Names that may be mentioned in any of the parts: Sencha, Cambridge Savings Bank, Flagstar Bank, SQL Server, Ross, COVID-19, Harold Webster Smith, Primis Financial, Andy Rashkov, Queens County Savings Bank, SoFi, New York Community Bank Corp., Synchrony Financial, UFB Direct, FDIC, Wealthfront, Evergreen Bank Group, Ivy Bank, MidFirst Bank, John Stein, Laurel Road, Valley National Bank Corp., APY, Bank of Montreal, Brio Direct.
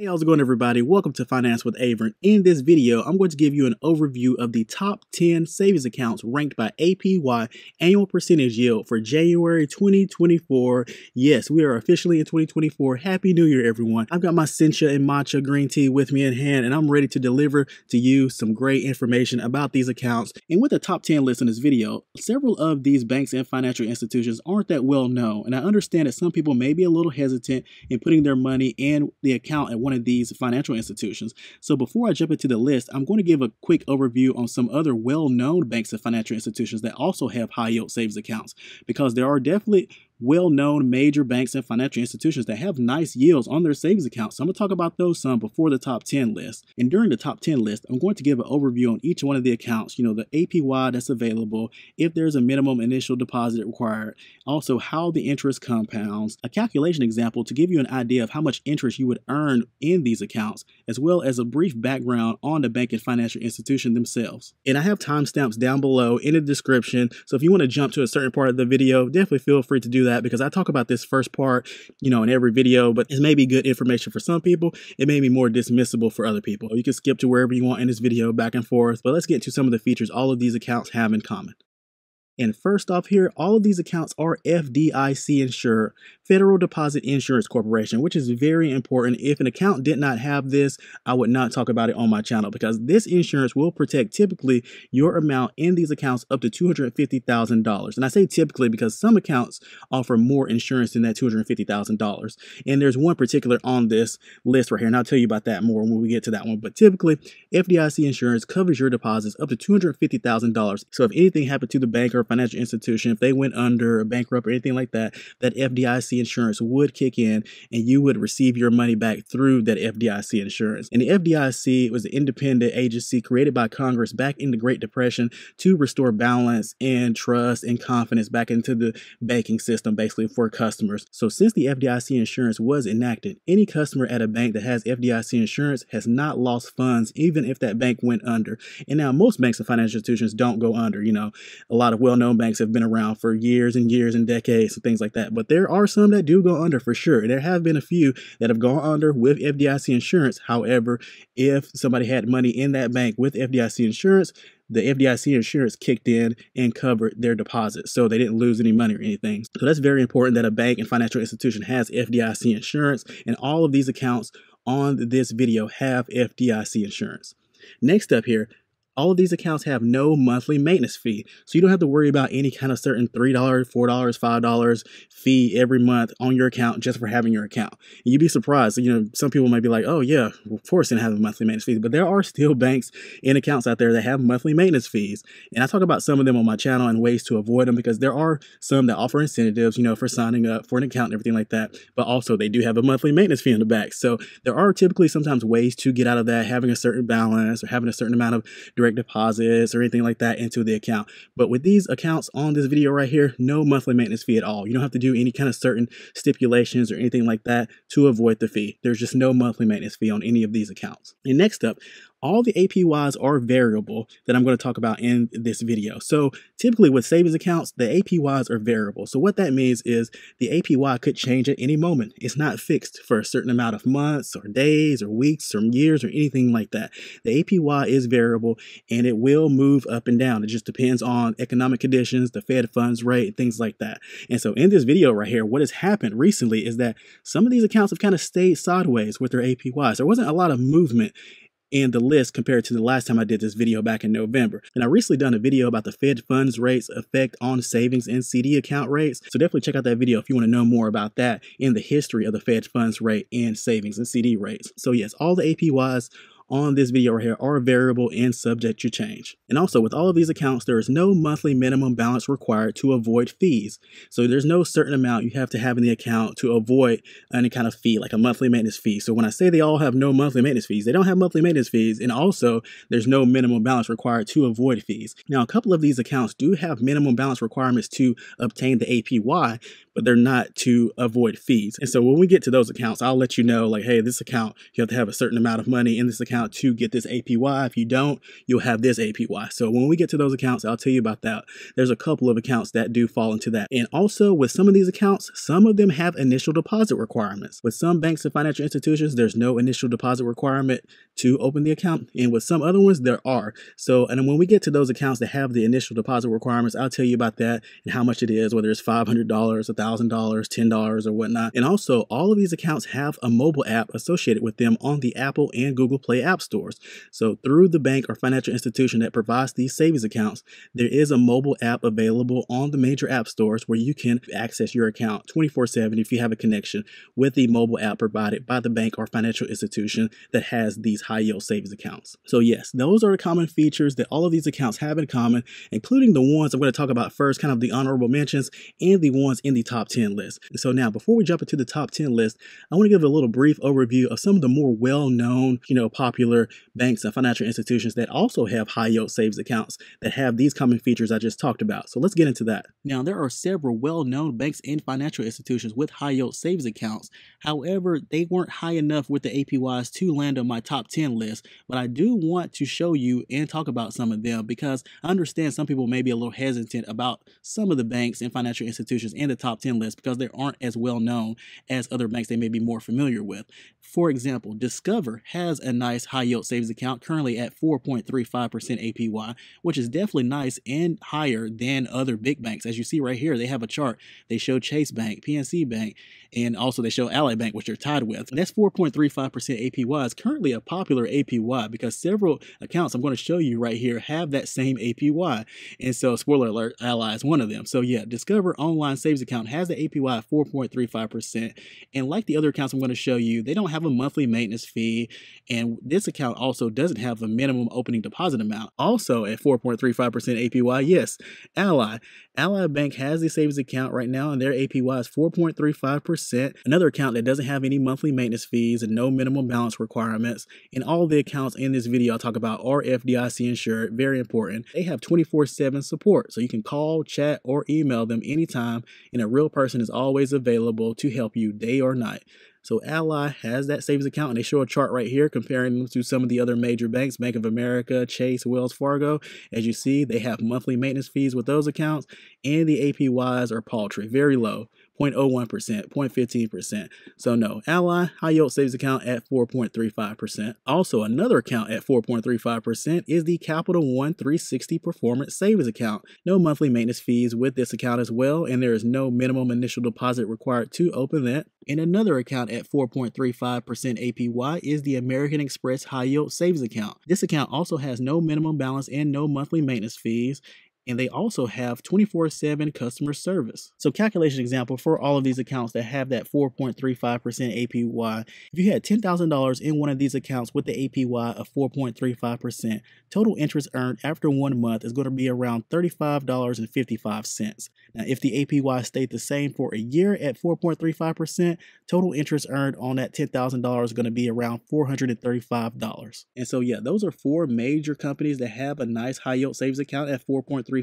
Hey, how's it going, everybody? Welcome to Finance with Avrin. In this video, I'm going to give you an overview of the top 10 savings accounts ranked by APY annual percentage yield for January 2024. Yes, we are officially in 2024. Happy New Year, everyone. I've got my Sencha and Matcha green tea with me in hand, and I'm ready to deliver to you some great information about these accounts. And with the top 10 list in this video, several of these banks and financial institutions aren't that well known, and I understand that some people may be a little hesitant in putting their money in the account at one of these financial institutions. So before I jump into the list, I'm going to give a quick overview on some other well-known banks and financial institutions that also have high yield savings accounts, because there are definitely well-known major banks and financial institutions that have nice yields on their savings accounts. So I'm going to talk about those some before the top 10 list. And during the top 10 list, I'm going to give an overview on each one of the accounts, the APY that's available, if there's a minimum initial deposit required, also how the interest compounds, a calculation example to give you an idea of how much interest you would earn in these accounts, as well as a brief background on the bank and financial institution themselves. And I have timestamps down below in the description, so if you want to jump to a certain part of the video, definitely feel free to do that. Because I talk about this first part, in every video, but it may be good information for some people. It may be more dismissible for other people. You can skip to wherever you want in this video, back and forth, but let's get to some of the features all of these accounts have in common. And first off here, all of these accounts are FDIC insured, Federal Deposit Insurance Corporation, which is very important. If an account did not have this, I would not talk about it on my channel, because this insurance will protect typically your amount in these accounts up to $250,000. And I say typically because some accounts offer more insurance than that $250,000. And there's one particular on this list right here, and I'll tell you about that more when we get to that one. But typically, FDIC insurance covers your deposits up to $250,000. So if anything happened to the bank or financial institution, if they went under or bankrupt or anything like that, that FDIC insurance would kick in and you would receive your money back through that FDIC insurance. And the FDIC was an independent agency created by Congress back in the Great Depression to restore balance and trust and confidence back into the banking system, basically, for customers. So since the FDIC insurance was enacted, any customer at a bank that has FDIC insurance has not lost funds, even if that bank went under. And now most banks and financial institutions don't go under. A lot of well-known banks have been around for years and years and decades and things like that, but there are some that do go under for sure. There have been a few that have gone under with FDIC insurance. However, if somebody had money in that bank with FDIC insurance, the FDIC insurance kicked in and covered their deposits, so they didn't lose any money or anything. So that's very important that a bank and financial institution has FDIC insurance, and all of these accounts on this video have FDIC insurance. Next up here, all of these accounts have no monthly maintenance fee. So you don't have to worry about any kind of certain $3, $4, $5 fee every month on your account just for having your account. And you'd be surprised. Some people might be like, oh yeah, of course they have a monthly maintenance fee. But there are still banks and accounts out there that have monthly maintenance fees. And I talk about some of them on my channel and ways to avoid them, because there are some that offer incentives, for signing up for an account and everything like that. But also they do have a monthly maintenance fee in the back. So there are typically sometimes ways to get out of that, having a certain balance or having a certain amount of direct deposits or anything like that into the account. But with these accounts on this video right here, no monthly maintenance fee at all. You don't have to do any kind of certain stipulations or anything like that to avoid the fee. There's just no monthly maintenance fee on any of these accounts. And next up, all the APYs are variable that I'm going to talk about in this video. So typically with savings accounts, the APYs are variable. So what that means is the APY could change at any moment. It's not fixed for a certain amount of months or days or weeks or years or anything like that. The APY is variable and it will move up and down. It just depends on economic conditions, the Fed funds rate, things like that. And so in this video right here, what has happened recently is that some of these accounts have kind of stayed sideways with their APYs. There wasn't a lot of movement in the list compared to the last time I did this video back in November. And I recently done a video about the Fed funds rates effect on savings and CD account rates. So definitely check out that video if you want to know more about that and the history of the Fed funds rate and savings and CD rates. So yes, all the APYs on this video right here are variable and subject to change. And also with all of these accounts, there is no monthly minimum balance required to avoid fees. So there's no certain amount you have to have in the account to avoid any kind of fee, like a monthly maintenance fee. So when I say they all have no monthly maintenance fees, they don't have monthly maintenance fees. And also there's no minimum balance required to avoid fees. Now, a couple of these accounts do have minimum balance requirements to obtain the APY, but they're not to avoid fees. And so when we get to those accounts, I'll let you know, like, hey, this account, you have to have a certain amount of money in this account to get this APY. If you don't, you'll have this APY. So when we get to those accounts, I'll tell you about that. There's a couple of accounts that do fall into that. And also with some of these accounts, some of them have initial deposit requirements. With some banks and financial institutions, there's no initial deposit requirement to open the account. And with some other ones, there are. So, and when we get to those accounts that have the initial deposit requirements, I'll tell you about that and how much it is, whether it's $500, $1,000, $10, or whatnot. And also all of these accounts have a mobile app associated with them on the Apple and Google Play app stores. So through the bank or financial institution that provides these savings accounts, there is a mobile app available on the major app stores where you can access your account 24/7 if you have a connection with the mobile app provided by the bank or financial institution that has these high yield savings accounts. So yes, those are the common features that all of these accounts have in common, including the ones I'm going to talk about first, kind of the honorable mentions and the ones in the top 10 list. And so now before we jump into the top 10 list, I want to give a little brief overview of some of the more well-known, popular banks and financial institutions that also have high yield savings accounts that have these common features I just talked about. So let's get into that. Now, there are several well-known banks and financial institutions with high yield savings accounts. However, they weren't high enough with the APYs to land on my top 10 list, but I do want to show you and talk about some of them because I understand some people may be a little hesitant about some of the banks and financial institutions in the top 10 list because they aren't as well known as other banks they may be more familiar with. For example, Discover has a nice high yield savings account currently at 4.35% APY, which is definitely nice and higher than other big banks. As you see right here, they have a chart. They show Chase Bank, PNC Bank, and also they show Ally Bank, which they're tied with. And that's 4.35% APY is currently a popular APY because several accounts I'm going to show you right here have that same APY. And so, spoiler alert, Ally is one of them. So yeah, Discover Online Savings Account has the APY of 4.35%. And like the other accounts I'm going to show you, they don't have a monthly maintenance fee. And this account also doesn't have a minimum opening deposit amount. Also at 4.35% APY, yes, Ally Bank has the savings account right now and their APY is 4.35%. Another account that doesn't have any monthly maintenance fees and no minimum balance requirements. And all the accounts in this video I'll talk about are FDIC insured, very important. They have 24/7 support, so you can call, chat, or email them anytime, and a real person is always available to help you day or night. So Ally has that savings account, and they show a chart right here comparing them to some of the other major banks, Bank of America, Chase, Wells Fargo. As you see, they have monthly maintenance fees with those accounts, and the APYs are paltry, very low, 0.01%, 0.15%. So no, Ally high yield savings account at 4.35%. Also, another account at 4.35% is the Capital One 360 Performance Savings Account. No monthly maintenance fees with this account as well, and there is no minimum initial deposit required to open that. And another account at 4.35% APY is the American Express High Yield Savings Account. This account also has no minimum balance and no monthly maintenance fees. And they also have 24/7 customer service. So calculation example for all of these accounts that have that 4.35% APY. If you had $10,000 in one of these accounts with the APY of 4.35%, total interest earned after 1 month is going to be around $35.55. Now, if the APY stayed the same for a year at 4.35%, total interest earned on that $10,000 is going to be around $435. And so, yeah, those are four major companies that have a nice high yield savings account at 4.35%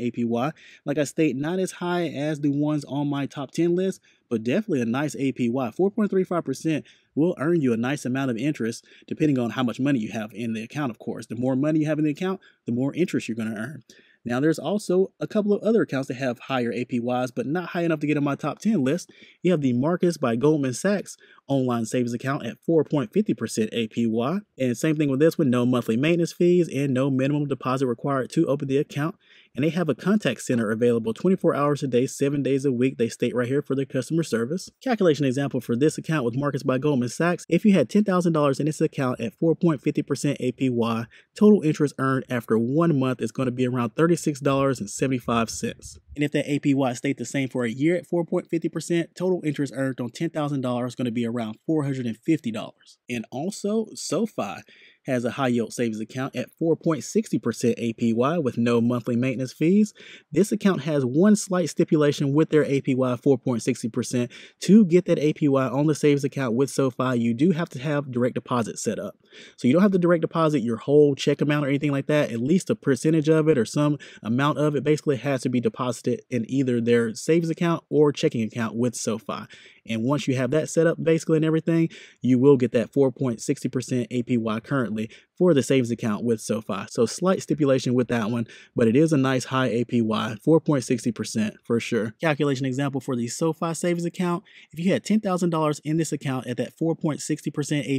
APY. Like I state, not as high as the ones on my top 10 list, but definitely a nice APY. 4.35% will earn you a nice amount of interest depending on how much money you have in the account, of course. The more money you have in the account, the more interest you're going to earn. Now, there's also a couple of other accounts that have higher APYs, but not high enough to get on my top 10 list. You have the Marcus by Goldman Sachs online savings account at 4.50% APY. And same thing with this one, no monthly maintenance fees and no minimum deposit required to open the account. And they have a contact center available 24 hours a day, 7 days a week. They state right here for their customer service. Calculation example for this account with Marcus by Goldman Sachs. If you had $10,000 in this account at 4.50% APY, total interest earned after 1 month is going to be around $36.75. And if that APY stayed the same for a year at 4.50%, total interest earned on $10,000 is going to be around $450. And also SoFi has a high yield savings account at 4.60% APY with no monthly maintenance fees. This account has one slight stipulation with their APY 4.60%. To get that APY on the savings account with SoFi, you do have to have direct deposit set up. So you don't have to direct deposit your whole check amount or anything like that. At least a percentage of it or some amount of it basically has to be deposited in either their savings account or checking account with SoFi. And once you have that set up basically and everything, you will get that 4.60% APY currently for the savings account with SoFi. So slight stipulation with that one, but it is a nice high APY, 4.60% for sure. Calculation example for the SoFi savings account. If you had $10,000 in this account at that 4.60%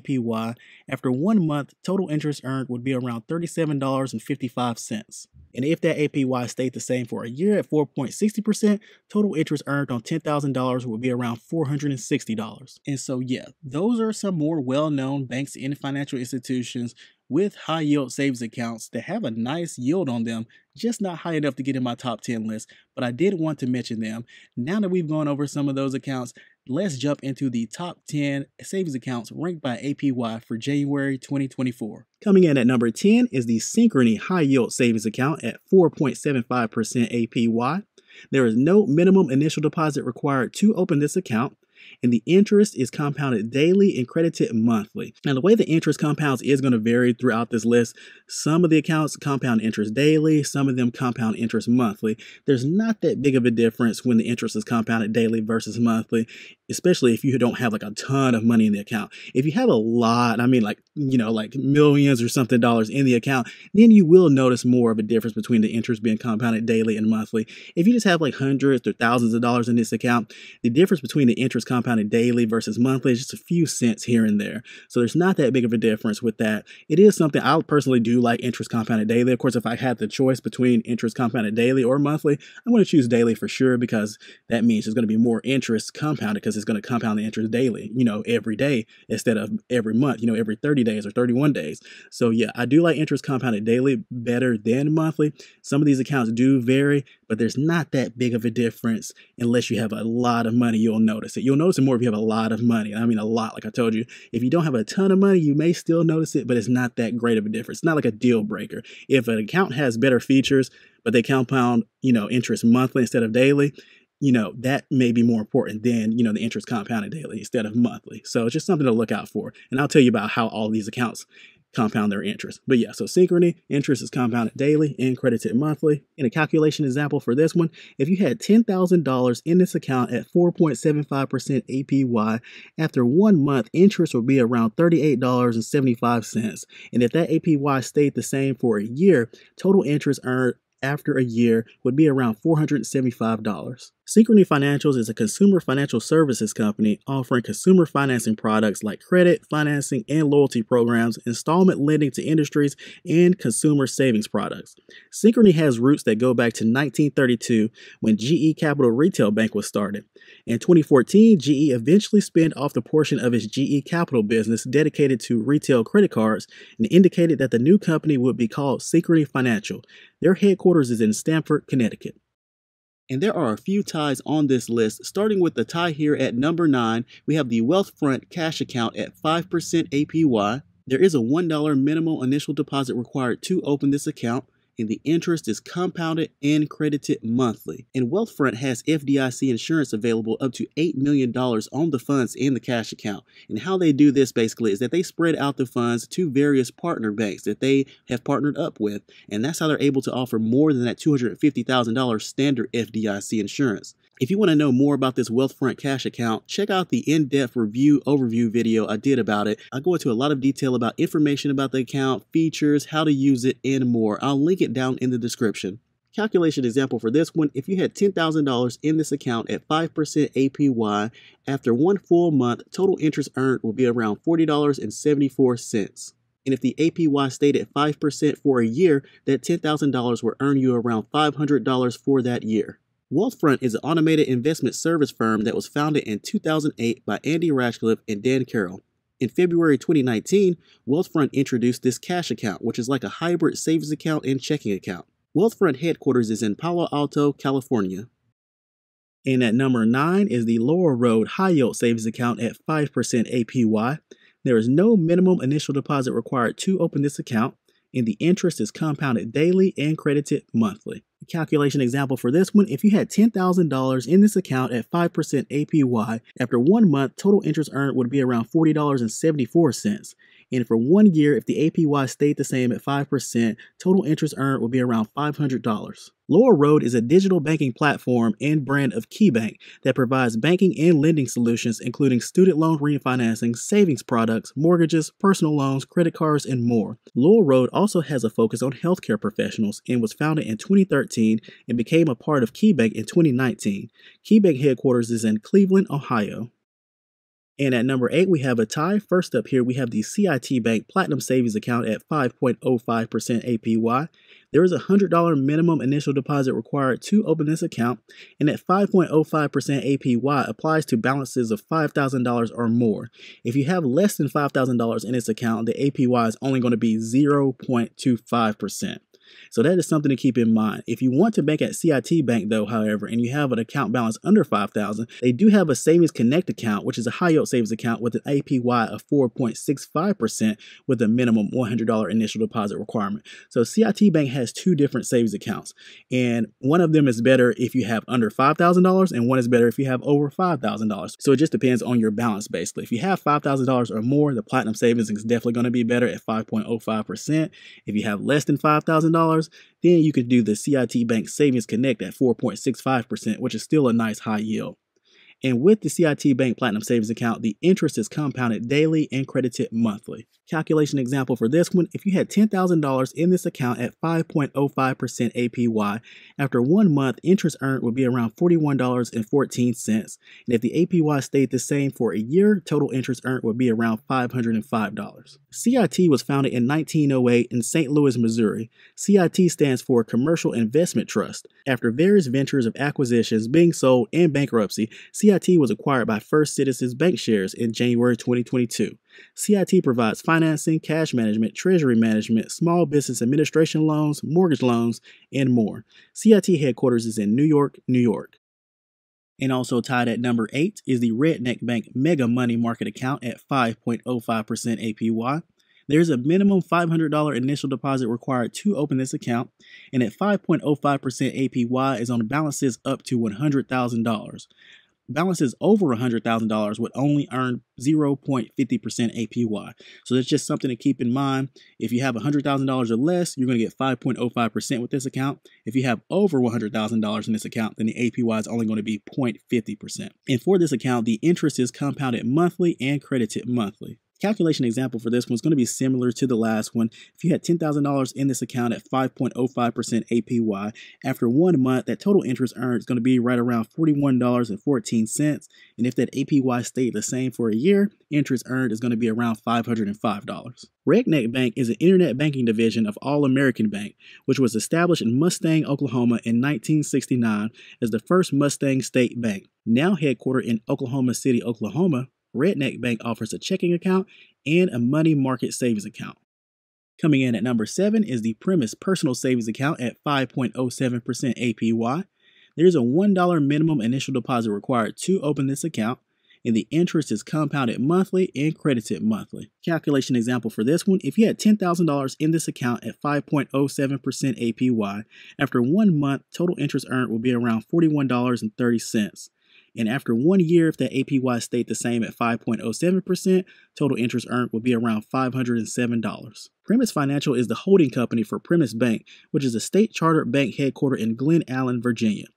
APY, after 1 month, total interest earned would be around $37.55. And if that APY stayed the same for a year at 4.60%, total interest earned on $10,000 would be around $460. And so yeah, those are some more well-known banks and financial institutions with high yield savings accounts that have a nice yield on them, just not high enough to get in my top 10 list, but I did want to mention them. Now that we've gone over some of those accounts, let's jump into the top 10 savings accounts ranked by APY for January 2024. Coming in at number 10 is the Synchrony High Yield Savings Account at 4.75% APY. There is no minimum initial deposit required to open this account, and the interest is compounded daily and credited monthly. Now, the way the interest compounds is going to vary throughout this list. Some of the accounts compound interest daily, some of them compound interest monthly. There's not that big of a difference when the interest is compounded daily versus monthly, especially if you don't have like a ton of money in the account. If you have a lot, I mean like millions or something dollars in the account, then you will notice more of a difference between the interest being compounded daily and monthly. If you just have like hundreds or thousands of dollars in this account, the difference between the interest compounded daily versus monthly is just a few cents here and there. So there's not that big of a difference with that. It is something I personally do like, interest compounded daily. Of course, if I had the choice between interest compounded daily or monthly, I'm going to choose daily for sure, because that means there's going to be more interest compounded, because it's going to compound the interest daily, every day instead of every month, every 30 days or 31 days. So yeah, I do like interest compounded daily better than monthly. Some of these accounts do vary, but there's not that big of a difference unless you have a lot of money. You'll notice it. You'll notice it more if you have a lot of money. I mean, a lot, like I told you. If you don't have a ton of money, you may still notice it, but it's not that great of a difference. It's not like a deal breaker. If an account has better features, but they compound, interest monthly instead of daily, that may be more important than, the interest compounded daily instead of monthly. So it's just something to look out for. And I'll tell you about how all these accounts compound their interest. But yeah, so Synchrony, interest is compounded daily and credited monthly. In a calculation example for this one, if you had $10,000 in this account at 4.75% APY, after 1 month, interest will be around $38.75. And if that APY stayed the same for a year, total interest earned after a year would be around $475. Synchrony Financials is a consumer financial services company offering consumer financing products like credit, financing, and loyalty programs, installment lending to industries, and consumer savings products. Synchrony has roots that go back to 1932 when GE Capital Retail Bank was started. In 2014, GE eventually spun off the portion of its GE Capital business dedicated to retail credit cards and indicated that the new company would be called Synchrony Financial. Their headquarters is in Stamford, Connecticut. And there are a few ties on this list, starting with the tie here at number 9. We have the Wealthfront cash account at 5% APY. There is a $1 minimal initial deposit required to open this account, and the interest is compounded and credited monthly. And Wealthfront has FDIC insurance available up to $8 million on the funds in the cash account. And how they do this basically is that they spread out the funds to various partner banks that they have partnered up with. And that's how they're able to offer more than that $250,000 standard FDIC insurance. If you want to know more about this Wealthfront cash account, check out the in-depth review overview video I did about it. I go into a lot of detail about information about the account, features, how to use it, and more. I'll link it down in the description. Calculation example for this one, if you had $10,000 in this account at 5% APY, after 1 full month, total interest earned will be around $40.74. And if the APY stayed at 5% for a year, that $10,000 will earn you around $500 for that year. Wealthfront is an automated investment service firm that was founded in 2008 by Andy Rashkov and Dan Carroll. In February 2019, Wealthfront introduced this cash account, which is like a hybrid savings account and checking account. Wealthfront headquarters is in Palo Alto, California. And at number 9 is the Laurel Road High Yield Savings Account at 5% APY. There is no minimum initial deposit required to open this account, and the interest is compounded daily and credited monthly. calculation example for this one, if you had $10,000 in this account at 5% APY, after 1 month, total interest earned would be around $40.74. And for 1 year, if the APY stayed the same at 5%, total interest earned would be around $500. Laurel Road is a digital banking platform and brand of KeyBank that provides banking and lending solutions, including student loan refinancing, savings products, mortgages, personal loans, credit cards, and more. Laurel Road also has a focus on healthcare professionals and was founded in 2013 and became a part of KeyBank in 2019. KeyBank headquarters is in Cleveland, Ohio. And at number 8, we have a tie. First up here, we have the CIT Bank Platinum Savings Account at 5.05% APY. There is a $100 minimum initial deposit required to open this account, and at 5.05% APY applies to balances of $5,000 or more. If you have less than $5,000 in this account, the APY is only going to be 0.25%. So that is something to keep in mind. If you want to bank at CIT Bank, though, however, and you have an account balance under $5,000, they do have a Savings Connect account, which is a high-yield savings account with an APY of 4.65% with a minimum $100 initial deposit requirement. So CIT Bank has two different savings accounts, and one of them is better if you have under $5,000, and one is better if you have over $5,000. So it just depends on your balance, basically. If you have $5,000 or more, the Platinum Savings is definitely going to be better at 5.05%. If you have less than $5,000, then you could do the CIT Bank Savings Connect at 4.65%, which is still a nice high yield. And with the CIT Bank Platinum Savings Account, the interest is compounded daily and credited monthly. Calculation example for this one, if you had $10,000 in this account at 5.05% APY, after 1 month, interest earned would be around $41.14. And if the APY stayed the same for a year, total interest earned would be around $505. CIT was founded in 1908 in St. Louis, Missouri. CIT stands for Commercial Investment Trust. After various ventures of acquisitions, being sold, and bankruptcy, CIT was acquired by First Citizens Bancshares in January 2022. CIT provides financing, cash management, treasury management, small business administration loans, mortgage loans, and more. CIT headquarters is in New York, New York. And also tied at number 8 is the Redneck Bank Mega Money Market Account at 5.05% APY. There is a minimum $500 initial deposit required to open this account, and at 5.05% APY is on balances up to $100,000. Balances over $100,000 would only earn 0.50% APY. So that's just something to keep in mind. If you have $100,000 or less, you're going to get 5.05% with this account. If you have over $100,000 in this account, then the APY is only going to be 0.50%. And for this account, the interest is compounded monthly and credited monthly. Calculation example for this one is going to be similar to the last one. If you had $10,000 in this account at 5.05% APY, after 1 month, that total interest earned is going to be right around $41.14. And if that APY stayed the same for a year, interest earned is going to be around $505. Redneck Bank is an internet banking division of All American Bank, which was established in Mustang, Oklahoma in 1969 as the first Mustang State Bank. Now headquartered in Oklahoma City, Oklahoma, Redneck Bank offers a checking account and a money market savings account. Coming in at number 7 is the Primis Personal Savings Account at 5.07% APY. There is a $1 minimum initial deposit required to open this account, and the interest is compounded monthly and credited monthly. Calculation example for this one, if you had $10,000 in this account at 5.07% APY, after 1 month, total interest earned will be around $41.30. And after 1 year, if the APY stayed the same at 5.07%, total interest earned would be around $507. Primis Financial is the holding company for Primis Bank, which is a state-chartered bank headquartered in Glen Allen, Virginia.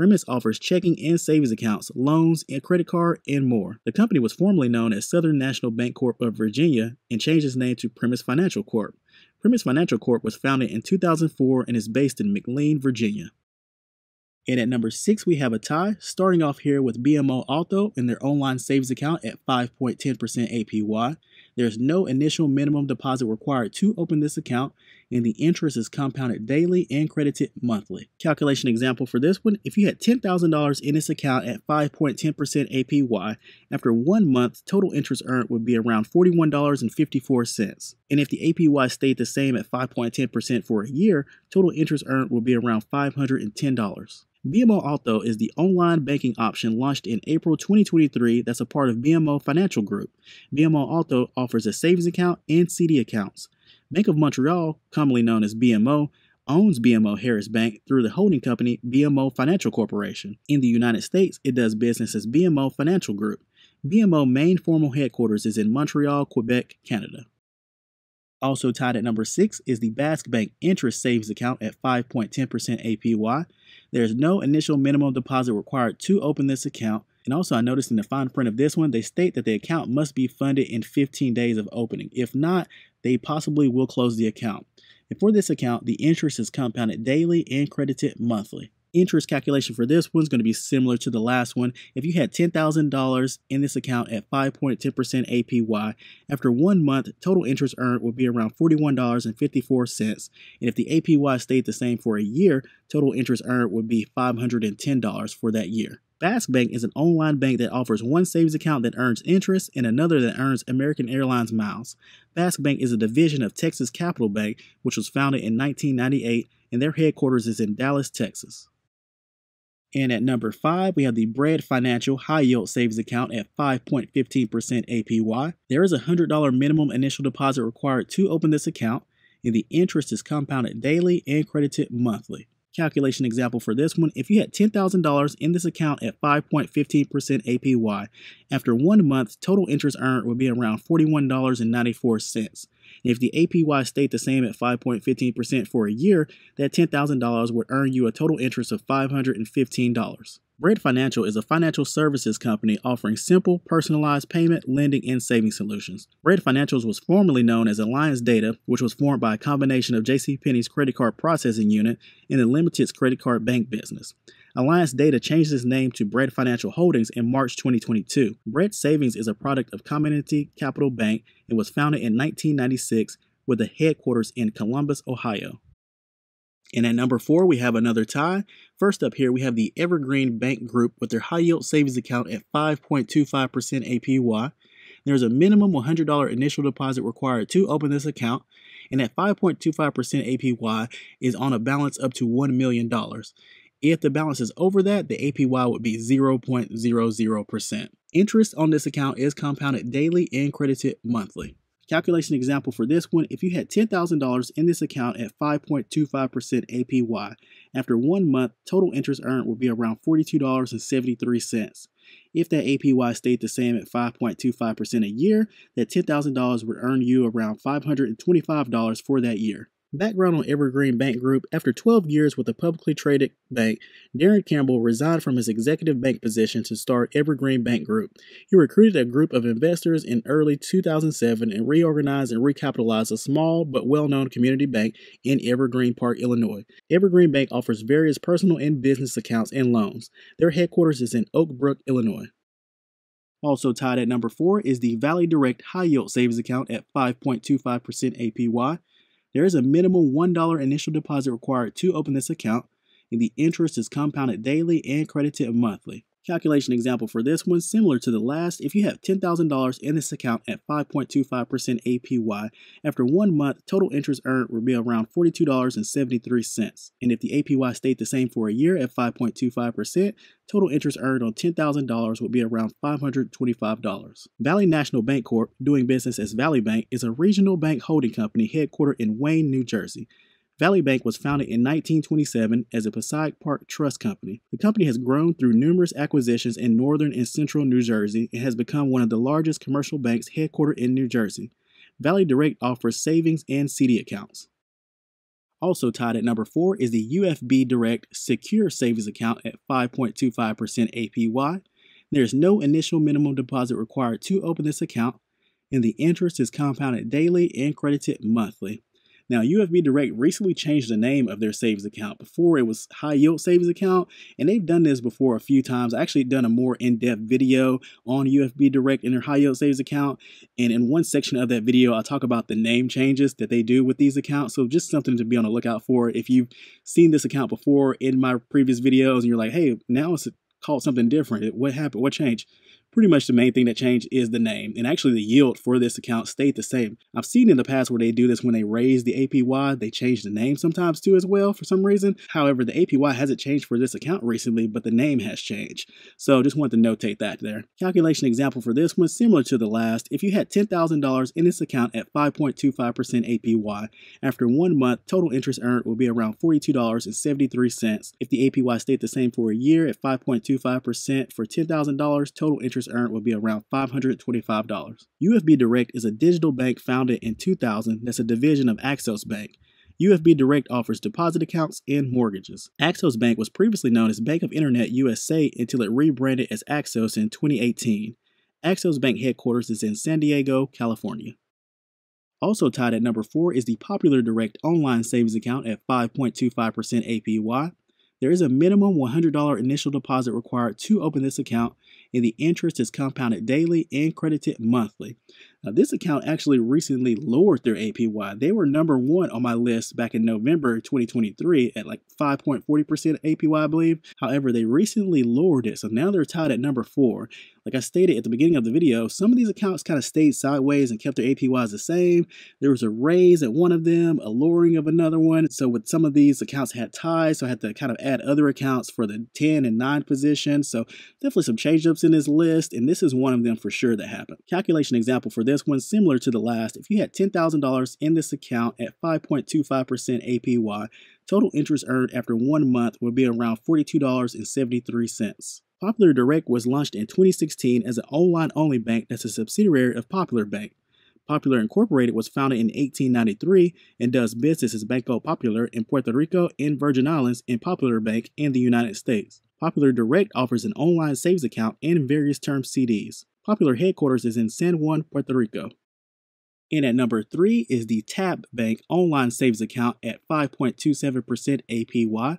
Primis offers checking and savings accounts, loans, and credit card, and more. The company was formerly known as Southern National Bank Corp. of Virginia and changed its name to Primis Financial Corp. Primis Financial Corp. was founded in 2004 and is based in McLean, Virginia. And at number 6, we have a tie, starting off here with BMO Alto and their online savings account at 5.10% APY. There's no initial minimum deposit required to open this account, and the interest is compounded daily and credited monthly. Calculation example for this one, if you had $10,000 in this account at 5.10% APY, after 1 month, total interest earned would be around $41.54. And if the APY stayed the same at 5.10% for a year, total interest earned will be around $510. BMO Alto is the online banking option launched in April 2023 that's a part of BMO Financial Group. BMO Alto offers a savings account and CD accounts. Bank of Montreal, commonly known as BMO, owns BMO Harris Bank through the holding company BMO Financial Corporation. In the United States, it does business as BMO Financial Group. BMO main formal headquarters is in Montreal, Quebec, Canada. Also tied at number 6 is the Bask Bank Interest Savings Account at 5.10% APY. There's no initial minimum deposit required to open this account. And also I noticed in the fine print of this one, they state that the account must be funded in 15 days of opening. If not, they possibly will close the account. And for this account, the interest is compounded daily and credited monthly. Interest calculation for this one is going to be similar to the last one. If you had $10,000 in this account at 5.10% APY, after 1 month, total interest earned will be around $41.54. And if the APY stayed the same for a year, total interest earned would be $510 for that year. Bask Bank is an online bank that offers one savings account that earns interest and another that earns American Airlines miles. Bask Bank is a division of Texas Capital Bank, which was founded in 1998, and their headquarters is in Dallas, Texas. And at number 5, we have the Bread Financial High Yield Savings Account at 5.15% APY. There is a $100 minimum initial deposit required to open this account, and the interest is compounded daily and credited monthly. Calculation example for this one, if you had $10,000 in this account at 5.15% APY, after 1 month, total interest earned would be around $41.94. And if the APY stayed the same at 5.15% for a year, that $10,000 would earn you a total interest of $515. Bread Financial is a financial services company offering simple, personalized payment, lending, and saving solutions. Bread Financials was formerly known as Alliance Data, which was formed by a combination of JCPenney's credit card processing unit and the Limited's credit card bank business. Alliance Data changed its name to Bread Financial Holdings in March 2022. Bread Savings is a product of Community Capital Bank and was founded in 1996 with a headquarters in Columbus, Ohio. And at number 4, we have another tie. First up here, we have the Evergreen Bank Group with their high yield savings account at 5.25% APY. There's a minimum $100 initial deposit required to open this account, and at 5.25% APY is on a balance up to $1 million. If the balance is over that, the APY would be 0.00%. Interest on this account is compounded daily and credited monthly. Calculation example for this one, if you had $10,000 in this account at 5.25% APY, after 1 month, total interest earned would be around $42.73. If that APY stayed the same at 5.25% a year, that $10,000 would earn you around $525 for that year. Background on Evergreen Bank Group, after 12 years with a publicly traded bank, Darren Campbell resigned from his executive bank position to start Evergreen Bank Group. He recruited a group of investors in early 2007 and reorganized and recapitalized a small but well-known community bank in Evergreen Park, Illinois. Evergreen Bank offers various personal and business accounts and loans. Their headquarters is in Oak Brook, Illinois. Also tied at number 4 is the Vio Direct High Yield Savings Account at 5.25% APY. There is a minimum $1 initial deposit required to open this account, and the interest is compounded daily and credited monthly. Calculation example for this one, similar to the last, if you have $10,000 in this account at 5.25% APY, after 1 month, total interest earned will be around $42.73. And if the APY stayed the same for a year at 5.25%, total interest earned on $10,000 would be around $525. Valley National Bank Corp., doing business as Valley Bank, is a regional bank holding company headquartered in Wayne, New Jersey. Valley Bank was founded in 1927 as a Passaic Park Trust Company. The company has grown through numerous acquisitions in northern and central New Jersey and has become one of the largest commercial banks headquartered in New Jersey. Valley Direct offers savings and CD accounts. Also tied at number 4 is the UFB Direct Secure Savings Account at 5.25% APY. There is no initial minimum deposit required to open this account, and the interest is compounded daily and credited monthly. Now, UFB Direct recently changed the name of their savings account. Before, it was High Yield Savings Account, and they've done this before a few times. I actually done a more in-depth video on UFB Direct and their High Yield Savings Account, and in one section of that video, I talk about the name changes that they do with these accounts, so just something to be on the lookout for. If you've seen this account before in my previous videos, and you're like, hey, now it's called something different. What happened? What changed? pretty much the main thing that changed is the name, and actually the yield for this account stayed the same. I've seen in the past where they do this when they raise the APY, they change the name sometimes too as well for some reason. However, the APY hasn't changed for this account recently, but the name has changed. So just wanted to notate that there. Calculation example for this one, similar to the last. If you had $10,000 in this account at 5.25% APY, after 1 month, total interest earned will be around $42.73. If the APY stayed the same for a year at 5.25% for $10,000, total interest earned will be around $525. UFB Direct is a digital bank founded in 2000 that's a division of Axos Bank. UFB Direct offers deposit accounts and mortgages. Axos Bank was previously known as Bank of Internet USA until it rebranded as Axos in 2018. Axos Bank headquarters is in San Diego, California. Also tied at number 4 is the Popular Direct online savings account at 5.25% APY. There is a minimum $100 initial deposit required to open this account, and the interest is compounded daily and credited monthly. Now, this account actually recently lowered their APY. They were number 1 on my list back in November 2023 at like 5.40% APY, I believe. However, they recently lowered it, so now they're tied at number 4. Like I stated at the beginning of the video, some of these accounts kind of stayed sideways and kept their APYs the same. There was a raise at one of them, a lowering of another one. So with some of these accounts had ties, so I had to kind of add other accounts for the 10 and 9 positions. So definitely some change-ups in this list, and this is one of them for sure that happened. Calculation example for this one, similar to the last. If you had $10,000 in this account at 5.25% APY, total interest earned after 1 month would be around $42.73. Popular Direct was launched in 2016 as an online-only bank that's a subsidiary of Popular Bank. Popular Incorporated was founded in 1893 and does business as Banco Popular in Puerto Rico and Virgin Islands and Popular Bank in the United States. Popular Direct offers an online savings account and various term CDs. Popular headquarters is in San Juan, Puerto Rico. And at number 3 is the TAB Bank online savings account at 5.27% APY.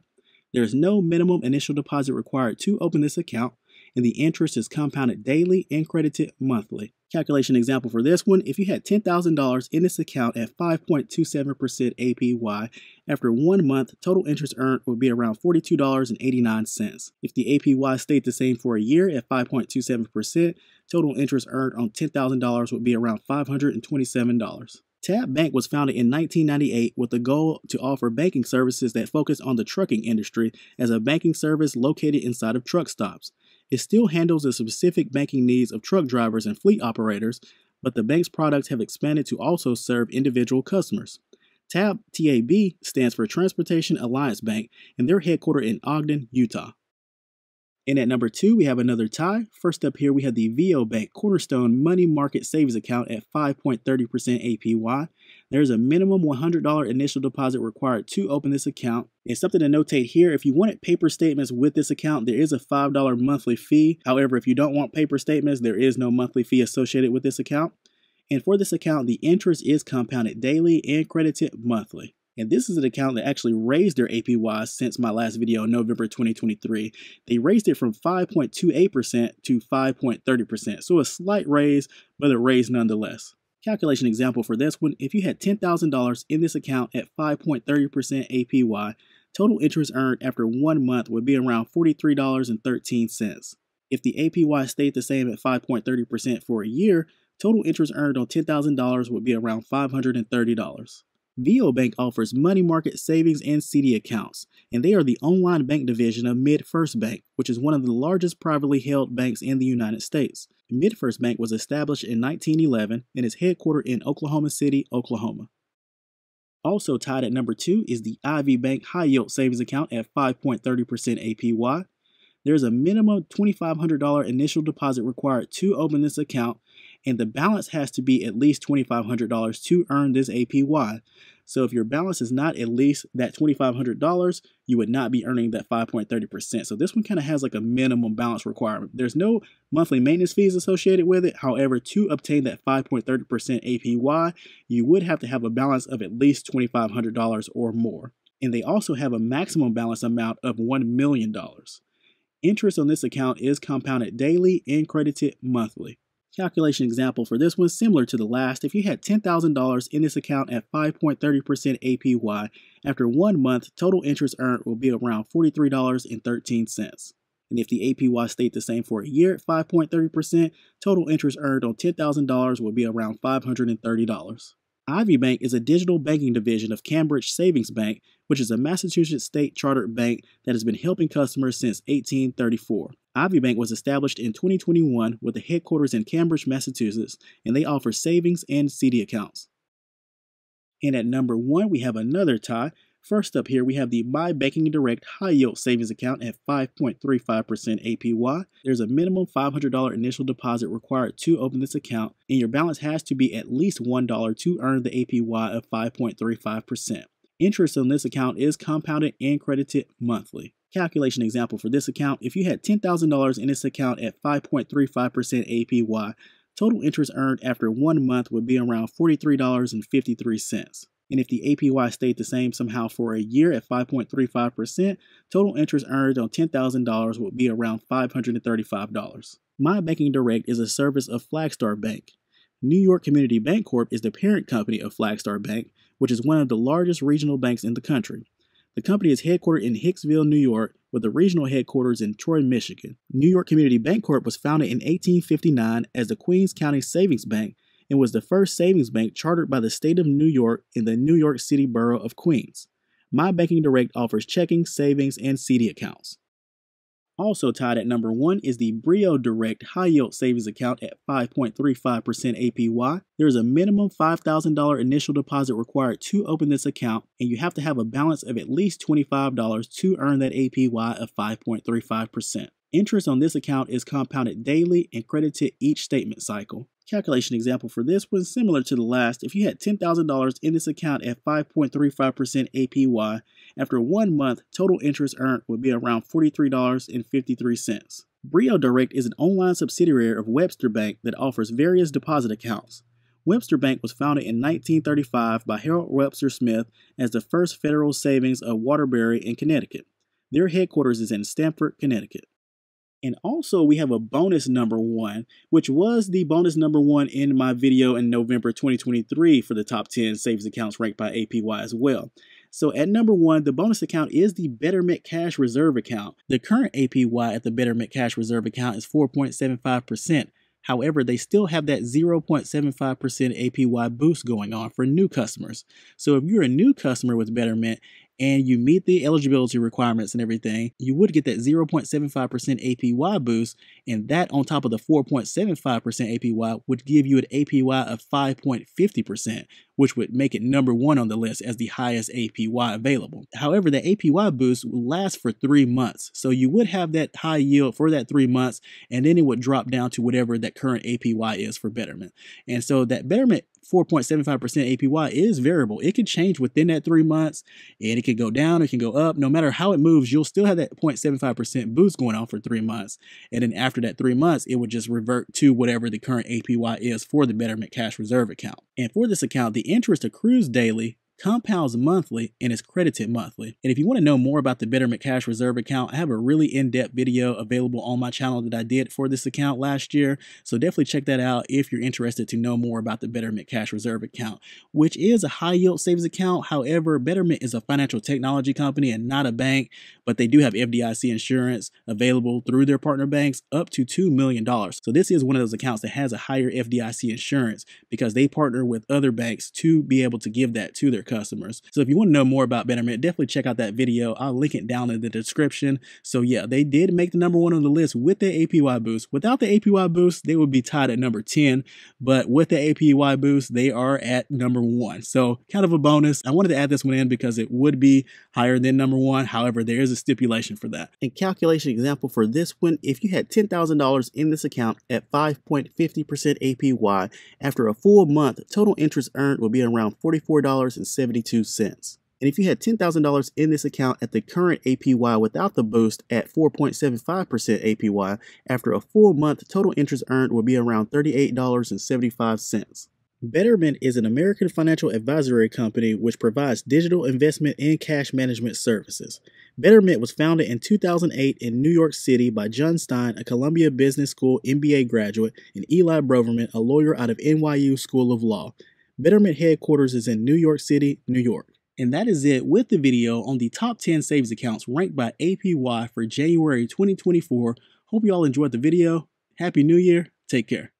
There is no minimum initial deposit required to open this account, and the interest is compounded daily and credited monthly. Calculation example for this one, if you had $10,000 in this account at 5.27% APY, after 1 month, total interest earned would be around $42.89. If the APY stayed the same for a year at 5.27%, total interest earned on $10,000 would be around $527. TAB Bank was founded in 1998 with the goal to offer banking services that focus on the trucking industry as a banking service located inside of truck stops. It still handles the specific banking needs of truck drivers and fleet operators, but the bank's products have expanded to also serve individual customers. TAB, T-A-B, stands for Transportation Alliance Bank, and they're headquartered in Ogden, Utah. And at number 2, we have another tie. First up here, we have the Vio Bank Cornerstone Money Market Savings Account at 5.30% APY. There's a minimum $100 initial deposit required to open this account. And something to notate here, if you wanted paper statements with this account, there is a $5 monthly fee. However, if you don't want paper statements, there is no monthly fee associated with this account. And for this account, the interest is compounded daily and credited monthly. And this is an account that actually raised their APY since my last video in November 2023. They raised it from 5.28% to 5.30%. So a slight raise, but a raise nonetheless. Calculation example for this one, if you had $10,000 in this account at 5.30% APY, total interest earned after 1 month would be around $43.13. If the APY stayed the same at 5.30% for a year, total interest earned on $10,000 would be around $530. Vio Bank offers money market savings and CD accounts, and they are the online bank division of MidFirst Bank, which is one of the largest privately held banks in the United States. MidFirst Bank was established in 1911 and is headquartered in Oklahoma City, Oklahoma. Also tied at number 2 is the Ivy Bank High Yield Savings Account at 5.30% APY. There is a minimum $2,500 initial deposit required to open this account, and the balance has to be at least $2,500 to earn this APY. So if your balance is not at least that $2,500, you would not be earning that 5.30%. So this one kind of has like a minimum balance requirement. There's no monthly maintenance fees associated with it. However, to obtain that 5.30% APY, you would have to have a balance of at least $2,500 or more. And they also have a maximum balance amount of $1 million. Interest on this account is compounded daily and credited monthly. Calculation example for this one, similar to the last. If you had $10,000 in this account at 5.30% APY, after 1 month, total interest earned will be around $43.13. And if the APY stayed the same for a year at 5.30%, total interest earned on $10,000 would be around $530. Ivy Bank is a digital banking division of Cambridge Savings Bank, which is a Massachusetts state chartered bank that has been helping customers since 1834. Ivy Bank was established in 2021 with a headquarters in Cambridge, Massachusetts, and they offer savings and CD accounts. And at number one, we have another tie. First up here, we have the MyBankingDirect High Yield Savings Account at 5.35% APY. There's a minimum $500 initial deposit required to open this account, and your balance has to be at least $1 to earn the APY of 5.35%. Interest on this account is compounded and credited monthly. Calculation example for this account: if you had $10,000 in this account at 5.35% APY, total interest earned after 1 month would be around $43.53. And if the APY stayed the same somehow for a year at 5.35%, total interest earned on $10,000 would be around $535. MyBankingDirect is a service of Flagstar Bank. New York Community Bank Corp. is the parent company of Flagstar Bank, which is one of the largest regional banks in the country. The company is headquartered in Hicksville, New York, with the regional headquarters in Troy, Michigan. New York Community Bank Corp. was founded in 1859 as the Queens County Savings Bank, and was the first savings bank chartered by the state of New York in the New York City borough of Queens. MyBankingDirect offers checking, savings, and CD accounts. Also tied at number one is the Brio Direct High Yield Savings Account at 5.35% APY. There is a minimum $5,000 initial deposit required to open this account, and you have to have a balance of at least $25 to earn that APY of 5.35%. Interest on this account is compounded daily and credited each statement cycle. Calculation example for this was similar to the last. If you had $10,000 in this account at 5.35% APY, after 1 month, total interest earned would be around $43.53. Brio Direct is an online subsidiary of Webster Bank that offers various deposit accounts. Webster Bank was founded in 1935 by Harold Webster Smith as the first federal savings of Waterbury in Connecticut. Their headquarters is in Stamford, Connecticut. And also we have a bonus number one, which was the bonus number one in my video in November 2023 for the top 10 savings accounts ranked by APY as well. So at number one, the bonus account is the Betterment Cash Reserve Account. The current APY at the Betterment Cash Reserve Account is 4.75%. However, they still have that 0.75% APY boost going on for new customers. So if you're a new customer with Betterment and you meet the eligibility requirements and everything, you would get that 0.75% APY boost, and that on top of the 4.75% APY would give you an APY of 5.50%, which would make it number one on the list as the highest APY available. However, the APY boost will last for 3 months. So you would have that high yield for that 3 months, and then it would drop down to whatever that current APY is for Betterment. And so that Betterment 4.75% APY is variable. It could change within that 3 months, and it could go down, it can go up. No matter how it moves, you'll still have that 0.75% boost going on for 3 months. And then after that 3 months, it would just revert to whatever the current APY is for the Betterment Cash Reserve Account. And for this account, the interest accrues daily, compounds monthly, and is credited monthly. And if you want to know more about the Betterment Cash Reserve Account, I have a really in-depth video available on my channel that I did for this account last year. So definitely check that out if you're interested to know more about the Betterment Cash Reserve Account, which is a high yield savings account. However, Betterment is a financial technology company and not a bank, but they do have FDIC insurance available through their partner banks up to $2 million. So this is one of those accounts that has a higher FDIC insurance because they partner with other banks to be able to give that to their customers. So if you want to know more about Betterment, definitely check out that video. I'll link it down in the description. So yeah, they did make the number one on the list with the APY boost. Without the APY boost, they would be tied at number 10, but with the APY boost, they are at number one. So kind of a bonus. I wanted to add this one in because it would be higher than number one. However, there is a stipulation for that. And calculation example for this one, if you had $10,000 in this account at 5.50% APY, after a full month, total interest earned will be around $44.72. And if you had $10,000 in this account at the current APY without the boost at 4.75% APY, after a full month, total interest earned will be around $38.75. Betterment is an American financial advisory company which provides digital investment and cash management services. Betterment was founded in 2008 in New York City by John Stein, a Columbia Business School MBA graduate, and Eli Broverman, a lawyer out of NYU School of Law. Betterment headquarters is in New York City, New York. And that is it with the video on the top 10 savings accounts ranked by APY for January 2024. Hope you all enjoyed the video. Happy New Year. Take care.